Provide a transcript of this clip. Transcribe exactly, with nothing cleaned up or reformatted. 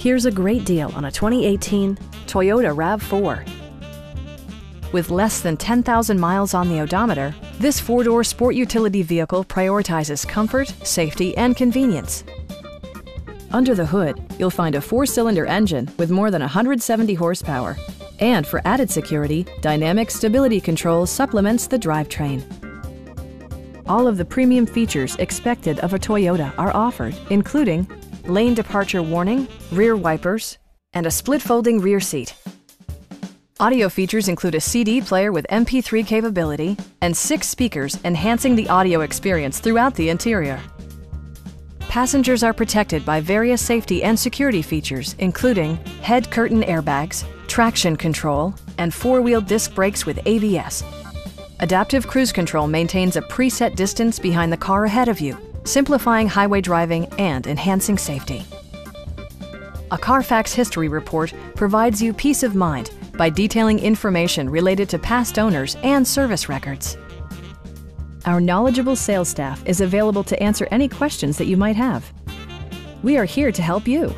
Here's a great deal on a twenty eighteen Toyota RAV four. With less than ten thousand miles on the odometer, this four-door sport utility vehicle prioritizes comfort, safety, and convenience. Under the hood, you'll find a four-cylinder engine with more than one hundred seventy horsepower. And for added security, Dynamic Stability Control supplements the drivetrain. All of the premium features expected of a Toyota are offered, including lane departure warning, rear wipers, and a split-folding rear seat. Audio features include a C D player with M P three capability and six speakers enhancing the audio experience throughout the interior. Passengers are protected by various safety and security features, including head curtain airbags, traction control, and four-wheel disc brakes with A B S. Adaptive Cruise Control maintains a preset distance behind the car ahead of you, simplifying highway driving and enhancing safety. A Carfax history report provides you peace of mind by detailing information related to past owners and service records. Our knowledgeable sales staff is available to answer any questions that you might have. We are here to help you.